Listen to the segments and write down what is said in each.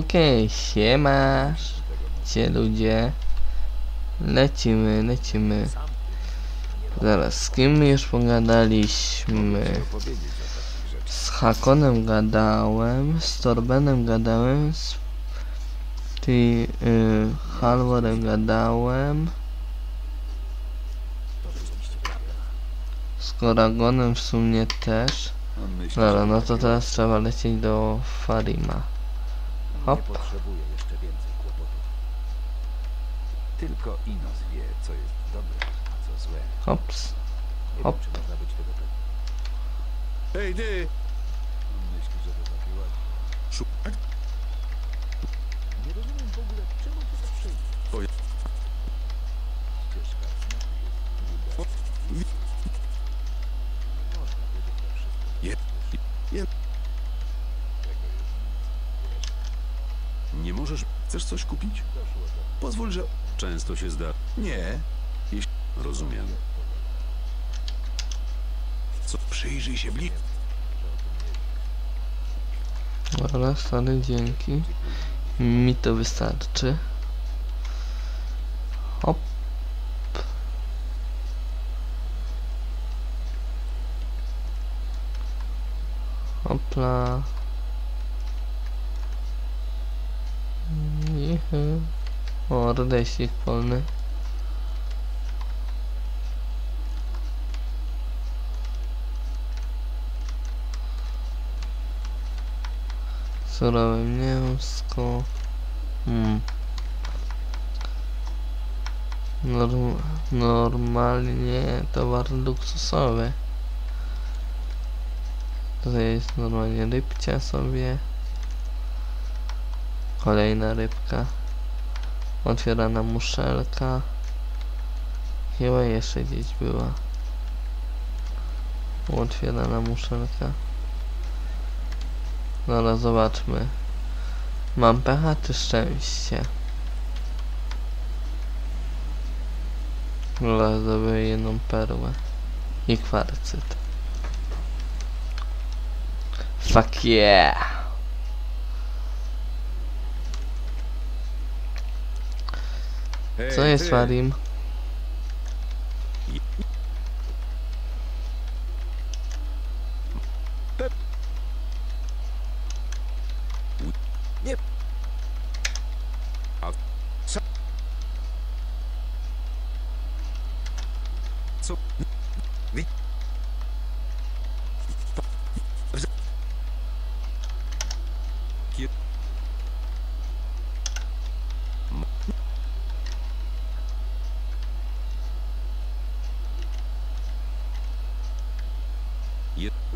Okej, siema. Cię ludzie. Lecimy, lecimy. Zaraz, z kim my już pogadaliśmy? Z Hakonem gadałem, z Torbenem gadałem, z Halvorem gadałem, z Koragonem w sumie też. Dobra, no to teraz trzeba lecieć do Farima. Hop. Tylko Inos wie, co jest dobre, a co złe. Hops. Hop. Hej, ty! Myślę, że to taki ładny. Nie rozumiem w ogóle, czemu ty zawsze idziesz. Ścieżka jest długa. Można wiedzieć na wszystko. Nie możesz... Chcesz coś kupić? Pozwól, że... Często się zda... Nie. Jeśli... Rozumiem. Co? Przyjrzyj się bliżej. Dobra, stary, dzięki. Mi to wystarczy. Hop. Hopla. Jechy. O, rodeśnik polny. Surowe mięsko. Normalnie towar luksusowy. Tutaj jest normalnie rybcia sobie. Kolejna rybka. Otwierana muszelka. Chyba jeszcze gdzieś była. Otwierana muszelka. Zaraz zobaczmy. Mam pecha czy szczęście? Zaraz zdobyłem jedną perłę. I kwarcyt. Fuck yeah! Co jest Fadim? Nie. A co? Wi.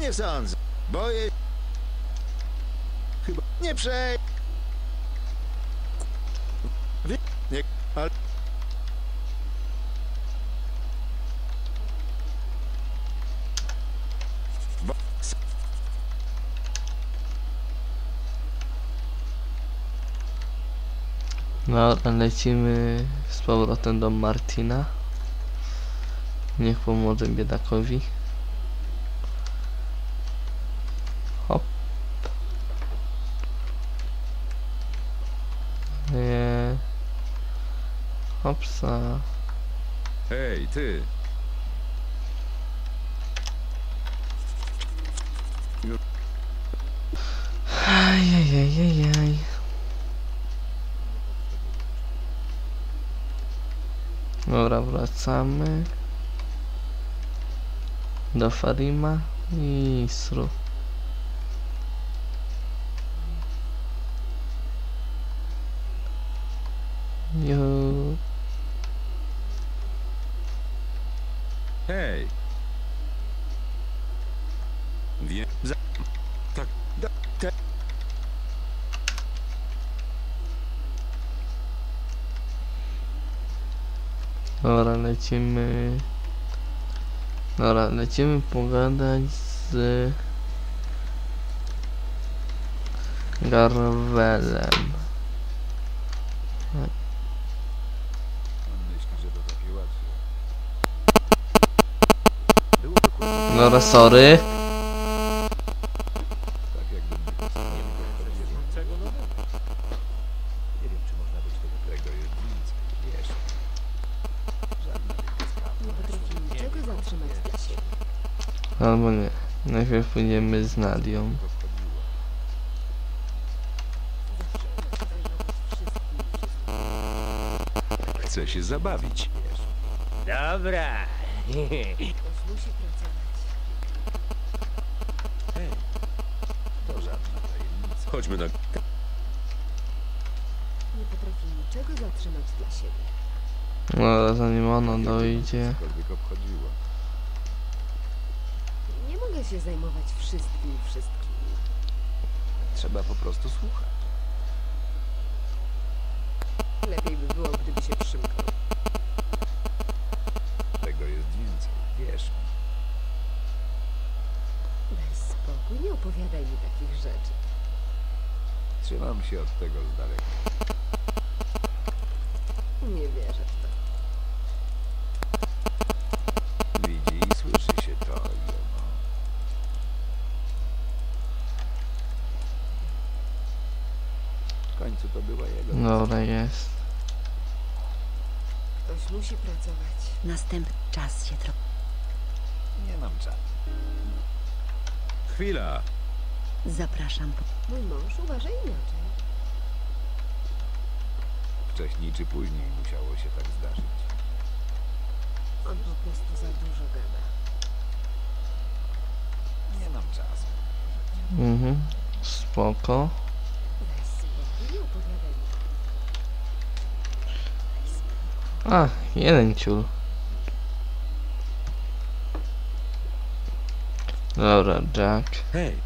Nie sądzę, boję. Chyba nie przej. Nie, ale... No, lecimy z powrotem do Martina. Niech pomoże biedakowi. Hopsa. Hej, ty! Ajajajajaj. Dobra, wracamy do Farima i sru. Juhu. Hej! Wiem, za... Tak, da, te... Dobra, lecimy... Dobra, lecimy pogadać z... Garwelem. Dobra, sorry. Albo nie. Najpierw pójdziemy z Nadią. Chcę się zabawić. Dobra. Chodźmy na... Nie potrafi niczego zatrzymać dla siebie. No, zanim ona dojdzie... Nie mogę się zajmować wszystkimi. Trzeba po prostu słuchać. Lepiej by było, gdyby się przymknął. Tego jest więcej, wiesz. Daj spokój, nie opowiadaj mi takich rzeczy. Trzymam się od tego z daleka. Nie wierzę w to. Widzi i słyszy się to i ono. W końcu to była jego... No, jest. Ktoś musi pracować. Następny czas się trochę... Nie mam czasu. Chwila! Zapraszam. Mój mąż uważa inaczej. Wcześniej czy później musiało się tak zdarzyć. On po prostu za dużo gada. Nie mam czasu. Mhm. Spoko. A, jeden ciul. Dobra, Jack. Hej.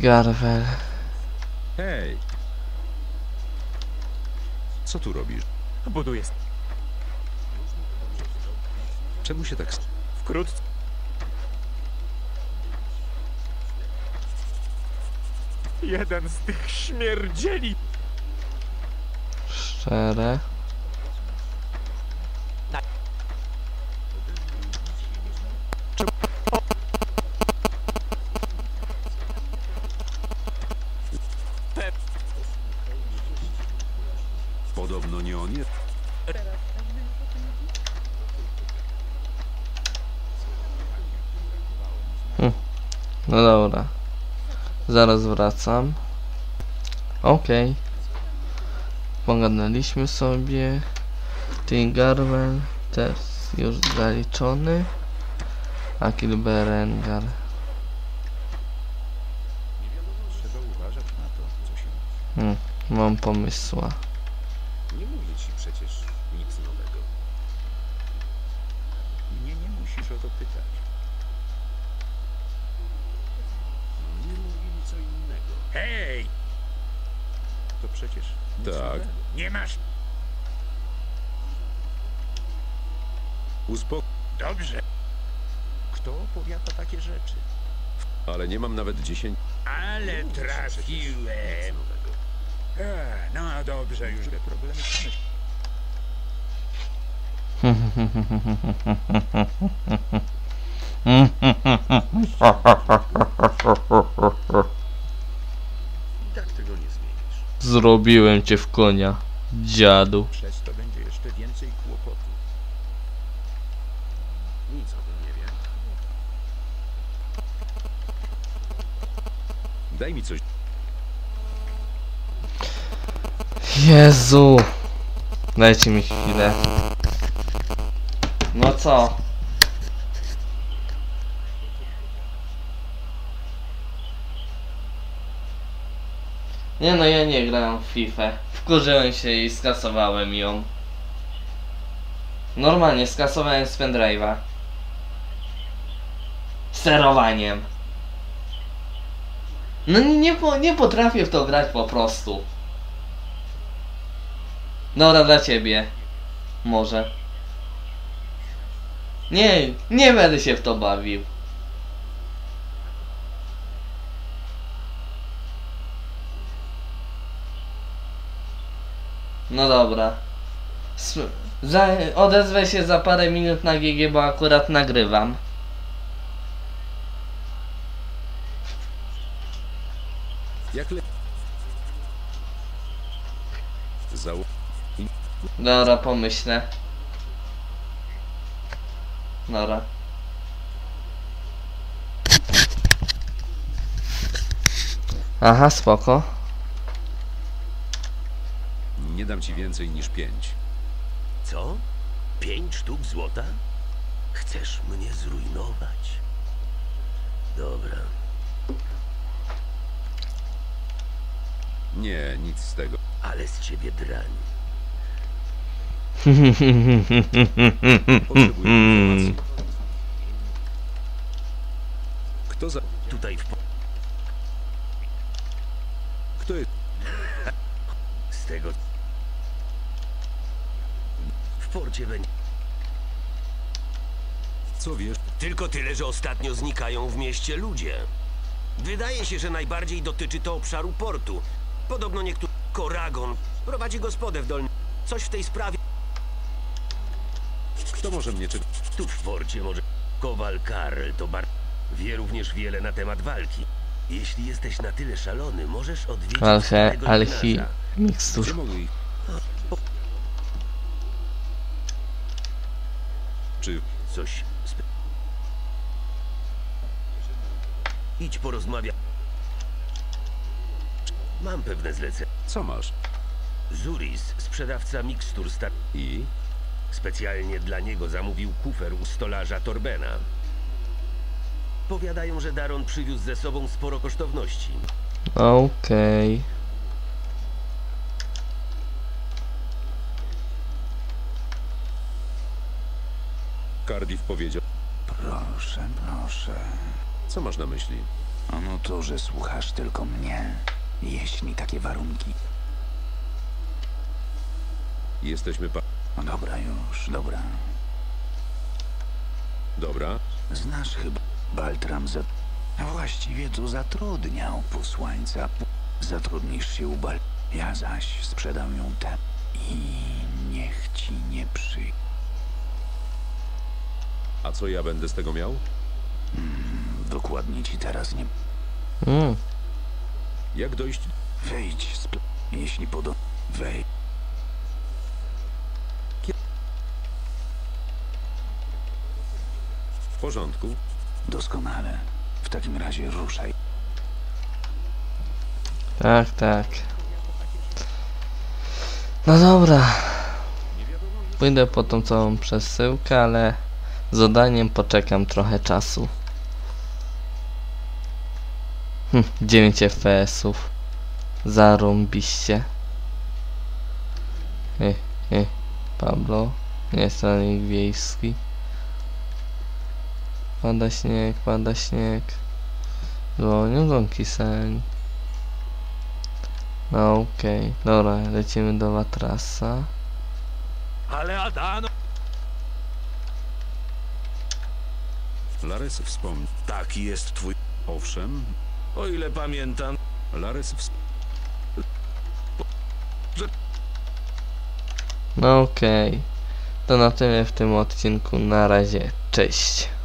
Garwel. Hej. Co tu robisz? Buduję. Czemu się tak... Wkrótce. Jeden z tych śmierdzieli. Szczere. No dobra, zaraz wracam. Okej. Pogadaliśmy sobie. Ten Garwel też już zaliczony. A Kilberengar. Mam pomysła. Nie mówię ci przecież nic nowego. Mnie nie musisz o to pytać. Hej! To przecież... Tak. Nie masz... Uspokój... Dobrze. Kto opowiada takie rzeczy? Ale nie mam nawet 10... Ale trafiłem. No dobrze, już te problemy... Zrobiłem cię w konia, dziadu. Przez to będzie jeszcze więcej kłopotu. Nic o tym nie wiem. Daj mi coś. Jezu. Dajcie mi chwilę. No co? Nie no, ja nie grałem w FIFA. Wkurzyłem się i skasowałem ją. Normalnie skasowałem z pendrive'a. Sterowaniem. No nie potrafię w to grać po prostu. Dobra, dla ciebie. Może. Nie będę się w to bawił. No dobra. Odezwę się za parę minut na GG, bo akurat nagrywam. Jak le... Dobra, pomyślę. Dobra. Aha, spoko. Nie dam ci więcej niż 5. Co? 5 sztuk złota? Chcesz mnie zrujnować? Dobra. Nie, nic z tego. Ale z ciebie drań. Potrzebuję informacji. Kto za... Tutaj w... Kto jest... Z tego... W porcie będzie... Co wiesz? Tylko tyle, że ostatnio znikają w mieście ludzie. Wydaje się, że najbardziej dotyczy to obszaru portu. Podobno niektórzy... Koragon prowadzi gospodę w Dolnym... Coś w tej sprawie... Kto może mnie czy... Tu w porcie może... Kowal Karl to bar... Wie również wiele na temat walki. Jeśli jesteś na tyle szalony, możesz odwiedzić... Czy... Coś... Idź porozmawiać. Mam pewne zlecenie. Co masz? Zuris, sprzedawca mikstur star... I? Specjalnie dla niego zamówił kufer u stolarza Torbena. Powiadają, że Daron przywiózł ze sobą sporo kosztowności. Okej. Cardiff powiedział... Proszę, proszę... Co masz na myśli? Ano to, że słuchasz tylko mnie. Jeśli takie warunki... Jesteśmy pa... No dobra już, dobra. Dobra? Znasz chyba... Baltram za... Właściwie to zatrudniał posłańca. Zatrudnisz się u Bal... Ja zaś sprzedam ją te... I niech ci nie przy... A co ja będę z tego miał? Dokładnie ci teraz nie... Jak dojść? Wejdź z... Jeśli podo... Wejdź. W porządku. Doskonale. W takim razie ruszaj. Tak, tak. No dobra. Pójdę po tą całą przesyłkę, ale z zadaniem poczekam trochę czasu. 9 FPS-ów. Zarąbiście. Pablo. Nie jest strażnik wiejski. Pada śnieg, pada śnieg. Dzwonią dzwonki seń. No okej, dobra, lecimy do Watrasa. Ale Adano! Lares wspomniał. Taki jest twój... Owszem. O ile pamiętam... Lares wspomniał. No okej. To na tyle w tym odcinku. Na razie, cześć.